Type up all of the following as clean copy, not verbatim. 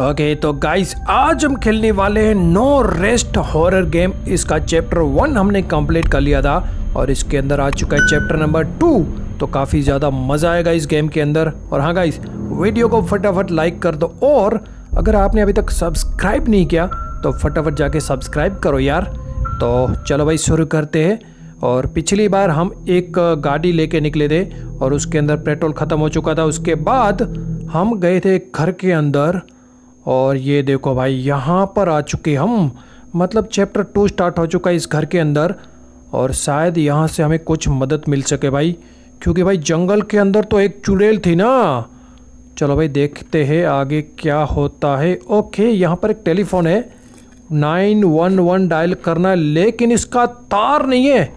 Okay तो guys आज हम खेलने वाले हैं नो रेस्ट हॉरर गेम। इसका चैप्टर 1 हमने कंप्लीट कर लिया था और इसके अंदर आ चुका है चैप्टर नंबर 2। तो काफ़ी ज़्यादा मज़ा आएगा इस गेम के अंदर। और हाँ गाइस, वीडियो को फटाफट लाइक कर दो और अगर आपने अभी तक सब्सक्राइब नहीं किया तो फटाफट जाके सब्सक्राइब करो यार। तो चलो भाई शुरू करते हैं। और पिछली बार हम एक गाड़ी लेके निकले थे और उसके अंदर पेट्रोल ख़त्म हो चुका था। उसके बाद हम गए थे घर के अंदर और ये देखो भाई यहाँ पर आ चुके हम, मतलब चैप्टर 2 स्टार्ट हो चुका है इस घर के अंदर। और शायद यहाँ से हमें कुछ मदद मिल सके भाई, क्योंकि भाई जंगल के अंदर तो एक चुड़ैल थी ना। चलो भाई देखते हैं आगे क्या होता है। ओके यहाँ पर एक टेलीफोन है, 911 डायल करना है लेकिन इसका तार नहीं है।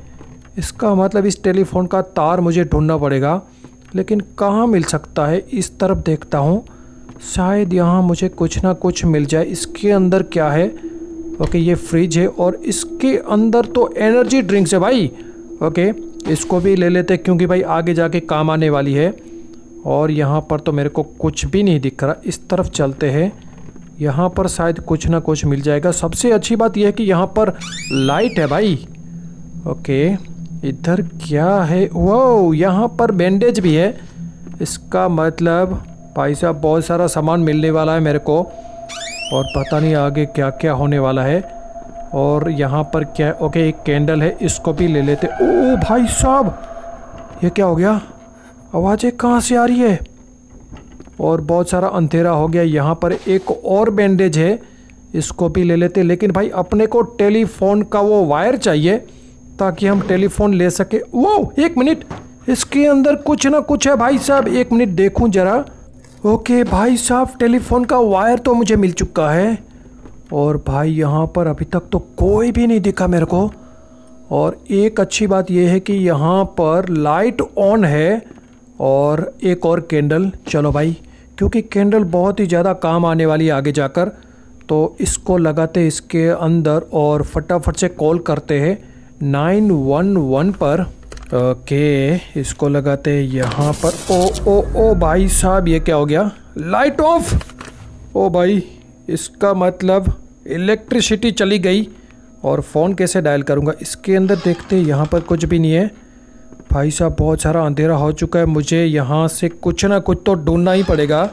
इसका मतलब इस टेलीफोन का तार मुझे ढूंढना पड़ेगा, लेकिन कहाँ मिल सकता है। इस तरफ देखता हूँ, शायद यहाँ मुझे कुछ ना कुछ मिल जाए। इसके अंदर क्या है? ओके ये फ्रिज है और इसके अंदर तो एनर्जी ड्रिंक्स है भाई। ओके इसको भी ले लेते क्योंकि भाई आगे जाके काम आने वाली है। और यहाँ पर तो मेरे को कुछ भी नहीं दिख रहा। इस तरफ चलते हैं, यहाँ पर शायद कुछ ना कुछ मिल जाएगा। सबसे अच्छी बात यह है कि यहाँ पर लाइट है भाई। ओके इधर क्या है? वो यहाँ पर बैंडेज भी है। इसका मतलब भाई साहब बहुत सारा सामान मिलने वाला है मेरे को और पता नहीं आगे क्या क्या होने वाला है। और यहाँ पर क्या है? ओके एक कैंडल है, इसको भी ले लेते। ओ भाई साहब ये क्या हो गया? आवाज़ें कहाँ से आ रही है? और बहुत सारा अंधेरा हो गया। यहाँ पर एक और बैंडेज है, इसको भी ले लेते। लेकिन भाई अपने को टेलीफोन का वो वायर चाहिए ताकि हम टेलीफोन ले सके। वो एक मिनट, इसके अंदर कुछ ना कुछ है भाई साहब। एक मिनट देखूं जरा। ओके भाई साहब टेलीफोन का वायर तो मुझे मिल चुका है। और भाई यहाँ पर अभी तक तो कोई भी नहीं दिखा मेरे को। और एक अच्छी बात यह है कि यहाँ पर लाइट ऑन है और एक और कैंडल। चलो भाई क्योंकि कैंडल बहुत ही ज़्यादा काम आने वाली है आगे जाकर, तो इसको लगाते इसके अंदर और फटाफट से कॉल करते हैं 911 पर। ओके इसको लगाते हैं यहाँ पर। ओ ओ ओ भाई साहब ये क्या हो गया? Light of. ओ भाई इसका मतलब इलेक्ट्रिसिटी चली गई। और फ़ोन कैसे डायल करूँगा? इसके अंदर देखते हैं, यहाँ पर कुछ भी नहीं है। भाई साहब बहुत सारा अंधेरा हो चुका है, मुझे यहाँ से कुछ ना कुछ तो ढूंढना ही पड़ेगा।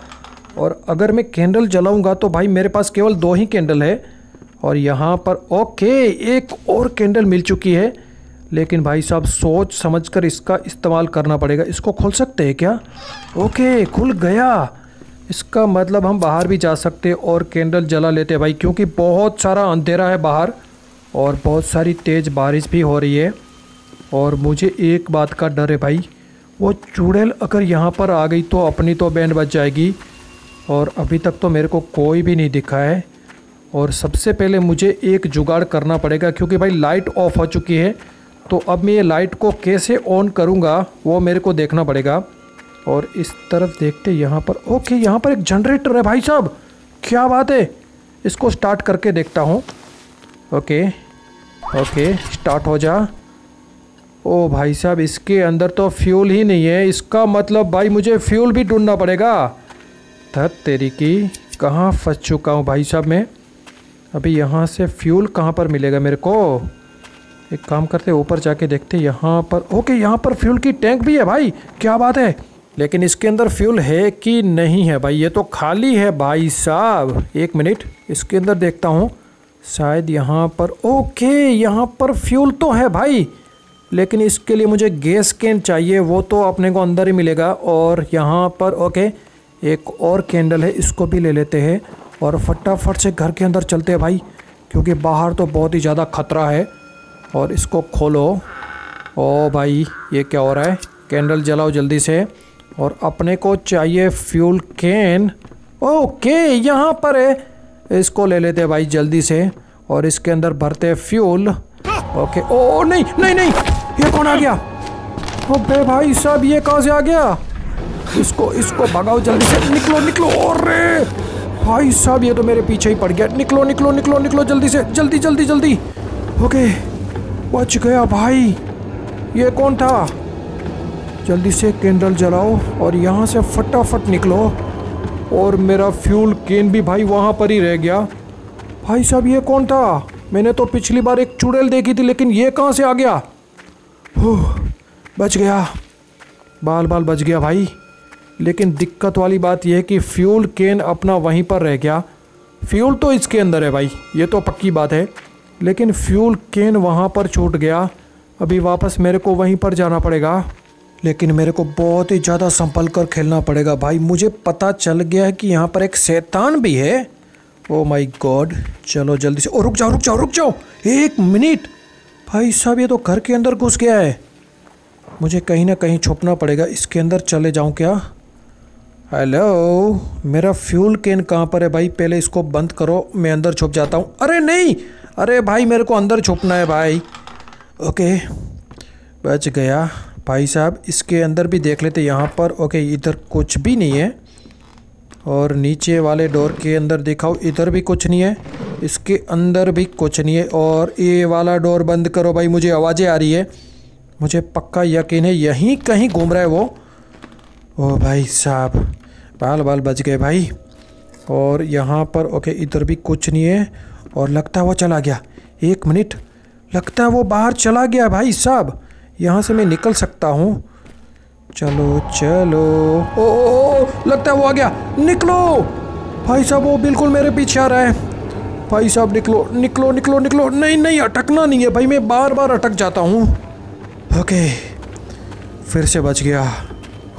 और अगर मैं कैंडल जलाऊंगा तो भाई मेरे पास केवल 2 ही कैंडल है। और यहाँ पर ओके एक और कैंडल मिल चुकी है, लेकिन भाई साहब सोच समझकर इसका इस्तेमाल करना पड़ेगा। इसको खोल सकते हैं क्या? ओके खुल गया। इसका मतलब हम बाहर भी जा सकते हैं और कैंडल जला लेते हैं भाई, क्योंकि बहुत सारा अंधेरा है बाहर और बहुत सारी तेज़ बारिश भी हो रही है। और मुझे एक बात का डर है भाई, वो चुड़ैल अगर यहाँ पर आ गई तो अपनी तो बैंड बच जाएगी। और अभी तक तो मेरे को कोई भी नहीं दिखा है। और सबसे पहले मुझे एक जुगाड़ करना पड़ेगा क्योंकि भाई लाइट ऑफ हो चुकी है, तो अब मैं ये लाइट को कैसे ऑन करूँगा वो मेरे को देखना पड़ेगा। और इस तरफ देखते यहाँ पर। ओके यहाँ पर एक जनरेटर है भाई साहब, क्या बात है। इसको स्टार्ट करके देखता हूँ। ओके ओके स्टार्ट हो जा। ओ भाई साहब इसके अंदर तो फ्यूल ही नहीं है। इसका मतलब भाई मुझे फ्यूल भी ढूंढना पड़ेगा। धत तेरी की, कहाँ फंस चुका हूँ भाई साहब मैं। अभी यहाँ से फ्यूल कहाँ पर मिलेगा मेरे को? एक काम करते ऊपर जाके देखते यहाँ पर। ओके यहाँ पर फ्यूल की टैंक भी है भाई, क्या बात है। लेकिन इसके अंदर फ्यूल है कि नहीं है भाई? ये तो खाली है भाई साहब। एक मिनट इसके अंदर देखता हूँ, शायद यहाँ पर। ओके यहाँ पर फ्यूल तो है भाई, लेकिन इसके लिए मुझे गैस कैन चाहिए, वो तो अपने को अंदर ही मिलेगा। और यहाँ पर ओके एक और कैंडल है, इसको भी ले लेते हैं और फटाफट से घर के अंदर चलते हैं भाई, क्योंकि बाहर तो बहुत ही ज़्यादा खतरा है। और इसको खोलो। ओ भाई ये क्या हो रहा है? कैंडल जलाओ जल्दी से। और अपने को चाहिए फ्यूल कैन। ओके यहाँ पर है, इसको ले लेते हैं भाई जल्दी से और इसके अंदर भरते हैं फ्यूल। ओके ओ नहीं नहीं नहीं, ये कौन आ गया? अबे भाई साहब ये कहाँ से आ गया? इसको इसको भगाओ जल्दी से। निकलो निकलो। अरे भाई साहब ये तो मेरे पीछे ही पड़ गया। निकलो निकलो निकलो निकलो जल्दी से, जल्दी जल्दी जल्दी। ओके बच गया भाई। ये कौन था? जल्दी से कैंडल जलाओ और यहाँ से फटाफट निकलो। और मेरा फ्यूल केन भी भाई वहाँ पर ही रह गया। भाई साहब ये कौन था? मैंने तो पिछली बार एक चुड़ैल देखी थी, लेकिन ये कहाँ से आ गया? बच गया, बाल बाल बच गया भाई। लेकिन दिक्कत वाली बात यह है कि फ्यूल केन अपना वहीं पर रह गया। फ्यूल तो इसके अंदर है भाई, ये तो पक्की बात है, लेकिन फ्यूल केन वहाँ पर छूट गया। अभी वापस मेरे को वहीं पर जाना पड़ेगा, लेकिन मेरे को बहुत ही ज़्यादा संभल कर खेलना पड़ेगा। भाई मुझे पता चल गया है कि यहाँ पर एक शैतान भी है। ओ माय गॉड, चलो जल्दी से। ओ रुक जाओ रुक जाओ रुक जाओ, एक मिनट। भाई साहब ये तो घर के अंदर घुस गया है, मुझे कहीं ना कहीं छुपना पड़ेगा। इसके अंदर चले जाऊँ क्या? हेलो, मेरा फ्यूल कैन कहाँ पर है भाई? पहले इसको बंद करो, मैं अंदर छुप जाता हूँ। अरे नहीं, अरे भाई मेरे को अंदर छुपना है भाई। ओके बच गया भाई साहब। इसके अंदर भी देख लेते यहाँ पर। ओके इधर कुछ भी नहीं है, और नीचे वाले डोर के अंदर दिखाओ, इधर भी कुछ नहीं है, इसके अंदर भी कुछ नहीं है। और ये वाला डोर बंद करो भाई, मुझे आवाज़ें आ रही है। मुझे पक्का यकीन है यहीं कहीं घूम रहा है वो। ओ भाई साहब बाल बाल बच गए भाई। और यहाँ पर ओके इधर भी कुछ नहीं है, और लगता है वो चला गया। एक मिनट, लगता है वो बाहर चला गया भाई साहब। यहाँ से मैं निकल सकता हूँ, चलो चलो। ओ लगता है वो आ गया, निकलो भाई साहब, वो बिल्कुल मेरे पीछे आ रहा है। भाई साहब निकलो निकलो निकलो निकलो। नहीं नहीं, अटकना नहीं है भाई, मैं बार बार अटक जाता हूँ। ओके फिर से बच गया।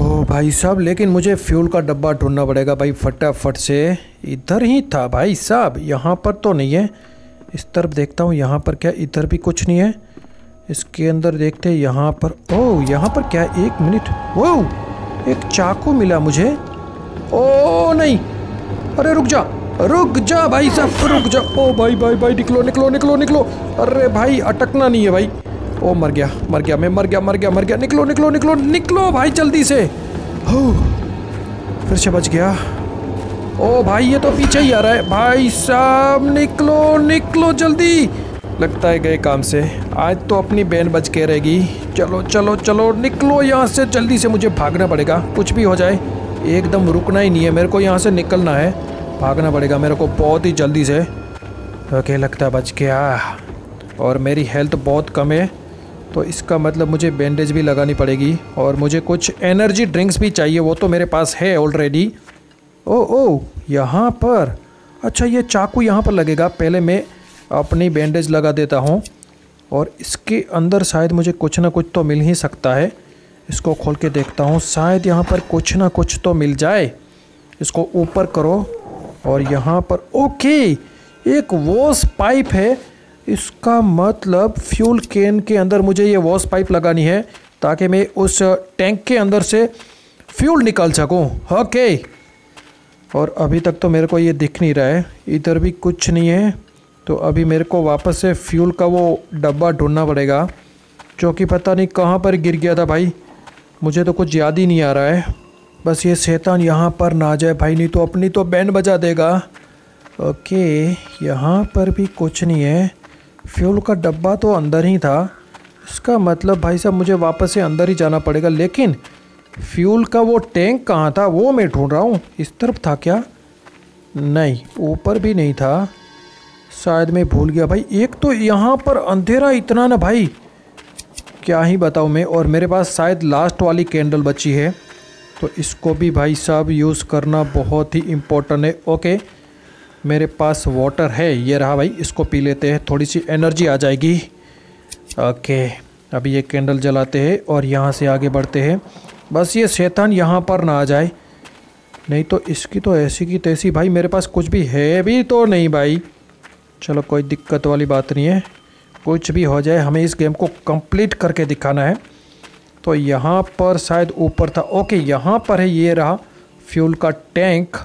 ओ भाई साहब, लेकिन मुझे फ्यूल का डब्बा ढूंढना पड़ेगा भाई फटाफट से। इधर ही था भाई साहब, यहाँ पर तो नहीं है। इस तरफ देखता हूँ, यहाँ पर क्या? इधर भी कुछ नहीं है। इसके अंदर देखते हैं यहाँ पर। ओह यहाँ पर क्या? एक मिनट, वो एक चाकू मिला मुझे। ओ नहीं, अरे रुक जा भाई साहब, रुक जा। ओ भाई भाई भाई निकलो निकलो निकलो निकलो। अरे भाई अटकना नहीं है भाई। ओ मर गया, मैं मर गया। निकलो निकलो निकलो निकलो भाई जल्दी से। हो फिर से बच गया। ओ भाई ये तो पीछे ही आ रहा है भाई साहब, निकलो निकलो जल्दी। लगता है गए काम से, आज तो अपनी बहन बच के रहेगी। चलो चलो चलो निकलो यहाँ से जल्दी से, मुझे भागना पड़ेगा कुछ भी हो जाए। एकदम रुकना ही नहीं है मेरे को, यहाँ से निकलना है, भागना पड़ेगा मेरे को बहुत ही जल्दी से। ओके लगता बच गया। और मेरी हेल्थ बहुत कम है, तो इसका मतलब मुझे बैंडेज भी लगानी पड़ेगी, और मुझे कुछ एनर्जी ड्रिंक्स भी चाहिए, वो तो मेरे पास है ऑलरेडी। ओ यहाँ पर अच्छा, ये चाकू यहाँ पर लगेगा। पहले मैं अपनी बैंडेज लगा देता हूँ, और इसके अंदर शायद मुझे कुछ ना कुछ तो मिल ही सकता है। इसको खोल के देखता हूँ, शायद यहाँ पर कुछ ना कुछ तो मिल जाए। इसको ऊपर करो, और यहाँ पर ओके एक वॉश पाइप है। इसका मतलब फ्यूल कैन के अंदर मुझे ये वॉश पाइप लगानी है, ताकि मैं उस टैंक के अंदर से फ्यूल निकाल सकूँ। ओके और अभी तक तो मेरे को ये दिख नहीं रहा है, इधर भी कुछ नहीं है, तो अभी मेरे को वापस से फ्यूल का वो डब्बा ढूंढना पड़ेगा, जो कि पता नहीं कहाँ पर गिर गया था भाई। मुझे तो कुछ याद ही नहीं आ रहा है, बस ये शैतान यहाँ पर ना आ जाए भाई, नहीं तो अपनी तो बैंड बजा देगा। ओके यहाँ पर भी कुछ नहीं है, फ्यूल का डब्बा तो अंदर ही था। इसका मतलब भाई साहब मुझे वापस से अंदर ही जाना पड़ेगा, लेकिन फ्यूल का वो टैंक कहाँ था वो मैं ढूंढ रहा हूँ। इस तरफ था क्या? नहीं, ऊपर भी नहीं था, शायद मैं भूल गया भाई। एक तो यहाँ पर अंधेरा इतना ना भाई, क्या ही बताऊँ मैं। और मेरे पास शायद लास्ट वाली कैंडल बची है, तो इसको भी भाई साहब यूज़ करना बहुत ही इम्पोर्टेंट है। ओके मेरे पास वाटर है, ये रहा भाई, इसको पी लेते हैं, थोड़ी सी एनर्जी आ जाएगी। ओके अभी ये कैंडल जलाते हैं, और यहाँ से आगे बढ़ते हैं। बस ये शैतान यहाँ पर ना आ जाए, नहीं तो इसकी तो ऐसी की तैसी भाई। मेरे पास कुछ भी है भी तो नहीं भाई। चलो कोई दिक्कत वाली बात नहीं है, कुछ भी हो जाए हमें इस गेम को कंप्लीट करके दिखाना है। तो यहाँ पर शायद ऊपर था। ओके यहाँ पर है, ये रहा फ्यूल का टैंक,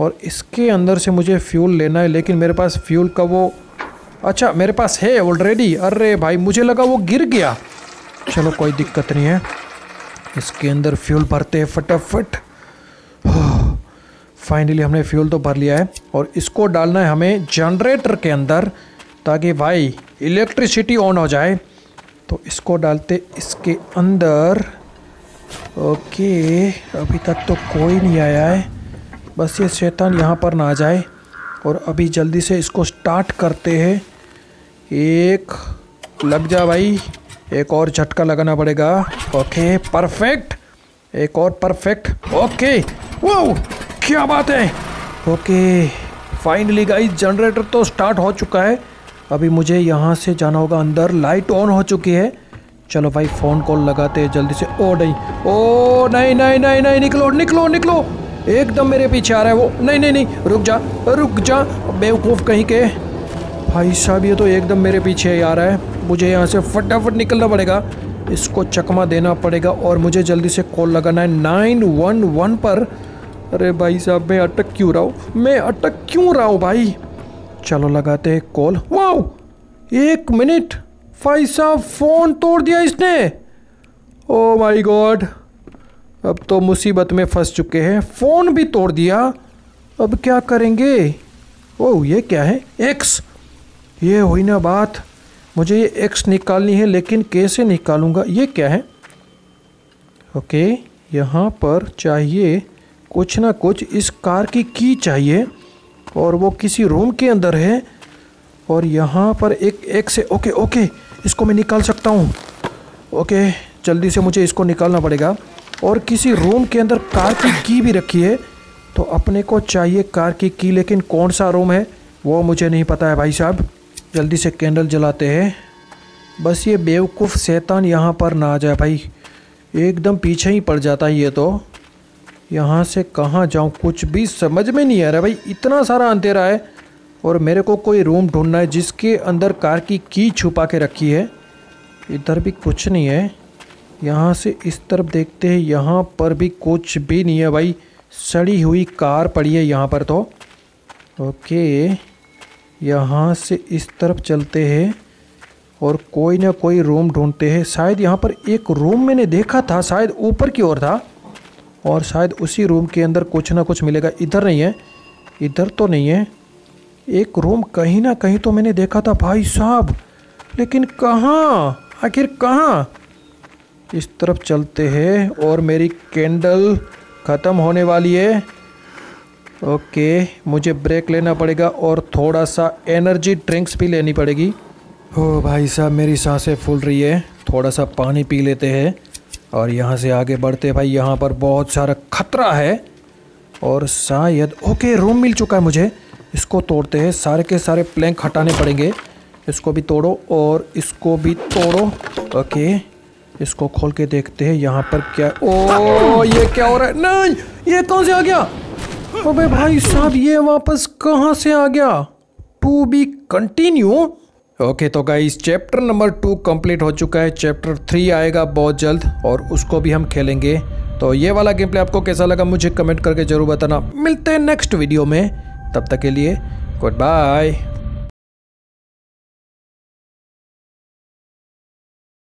और इसके अंदर से मुझे फ्यूल लेना है, लेकिन मेरे पास फ्यूल का वो अच्छा मेरे पास है ऑलरेडी। अरे भाई मुझे लगा वो गिर गया। चलो कोई दिक्कत नहीं है, इसके अंदर फ्यूल भरते हैं फटाफट। फाइनली हमने फ्यूल तो भर लिया है, और इसको डालना है हमें जनरेटर के अंदर, ताकि भाई इलेक्ट्रिसिटी ऑन हो जाए। तो इसको डालते इसके अंदर। ओके अभी तक तो कोई नहीं आया है, बस ये शैतान यहाँ पर ना जाए। और अभी जल्दी से इसको स्टार्ट करते हैं। एक लग जा भाई, एक और झटका लगाना पड़ेगा। ओके परफेक्ट, एक और परफेक्ट। ओके वाओ क्या बात है। ओके फाइनली गाइस जनरेटर तो स्टार्ट हो चुका है। अभी मुझे यहाँ से जाना होगा अंदर। लाइट ऑन हो चुकी है। चलो भाई फ़ोन कॉल लगाते हैं जल्दी से। ओ नहीं नहीं नहीं नहीं निकलो निकलो निकलो, एकदम मेरे पीछे आ रहा है वो। नहीं नहीं नहीं रुक जा बेवकूफ़ कहीं के। भाई साहब ये तो एकदम मेरे पीछे आ रहा है। मुझे यहाँ से फटाफट निकलना पड़ेगा, इसको चकमा देना पड़ेगा और मुझे जल्दी से कॉल लगाना है 911 पर। अरे भाई साहब मैं अटक क्यों रहा हूँ भाई। चलो लगाते हैं कॉल। वाओ 1 मिनट, भाई साहब फ़ोन तोड़ दिया इसने। ओ माय गॉड अब तो मुसीबत में फंस चुके हैं, फ़ोन भी तोड़ दिया। अब क्या करेंगे। ओह ये क्या है, एक्स। ये हुई ना बात, मुझे ये एक्स निकालनी है लेकिन कैसे निकालूंगा। ये क्या है। ओके यहाँ पर चाहिए कुछ ना कुछ, इस कार की की चाहिए और वो किसी रूम के अंदर है। और यहाँ पर एक एक्स है। ओके ओके इसको मैं निकाल सकता हूँ। ओके जल्दी से मुझे इसको निकालना पड़ेगा। और किसी रूम के अंदर कार की की भी रखी है, तो अपने को चाहिए कार की की, लेकिन कौन सा रूम है वो मुझे नहीं पता है भाई साहब। जल्दी से कैंडल जलाते हैं, बस ये बेवकूफ़ शैतान यहाँ पर ना आ जाए भाई, एकदम पीछे ही पड़ जाता है ये तो। यहाँ से कहाँ जाऊँ कुछ भी समझ में नहीं आ रहा भाई, इतना सारा अंधेरा है। और मेरे को कोई रूम ढूंढना है जिसके अंदर कार की की छुपा के रखी है। इधर भी कुछ नहीं है। यहाँ से इस तरफ देखते हैं, यहाँ पर भी कुछ भी नहीं है भाई, सड़ी हुई कार पड़ी है यहाँ पर तो। ओके यहाँ से इस तरफ चलते हैं और कोई ना कोई रूम ढूंढते हैं। शायद यहाँ पर एक रूम मैंने देखा था, शायद ऊपर की ओर था, और शायद उसी रूम के अंदर कुछ ना कुछ मिलेगा। इधर नहीं है, इधर तो नहीं है। एक रूम कहीं ना कहीं तो मैंने देखा था भाई साहब, लेकिन कहाँ, आखिर कहाँ। इस तरफ चलते हैं और मेरी कैंडल ख़त्म होने वाली है। ओके मुझे ब्रेक लेना पड़ेगा और थोड़ा सा एनर्जी ड्रिंक्स भी लेनी पड़ेगी। ओ भाई साहब मेरी सांसें फूल रही है, थोड़ा सा पानी पी लेते हैं और यहाँ से आगे बढ़ते। भाई यहाँ पर बहुत सारा खतरा है और शायद ओके रूम मिल चुका है मुझे। इसको तोड़ते हैं, सारे के सारे प्लैंक हटाने पड़ेंगे। इसको भी तोड़ो और इसको भी तोड़ो। ओके इसको खोल के देखते हैं यहाँ पर क्या। ओ ये क्या हो रहा है। नहीं ये कहाँ से आ गया। अबे भाई साहब ये वापस कहाँ से आ गया। To be continue. ओके तो गाइस चैप्टर नंबर 2 कंप्लीट हो चुका है। चैप्टर 3 आएगा बहुत जल्द और उसको भी हम खेलेंगे। तो ये वाला गेम प्ले आपको कैसा लगा मुझे कमेंट करके ज़रूर बताना। मिलते हैं नेक्स्ट वीडियो में, तब तक के लिए गुड बाय।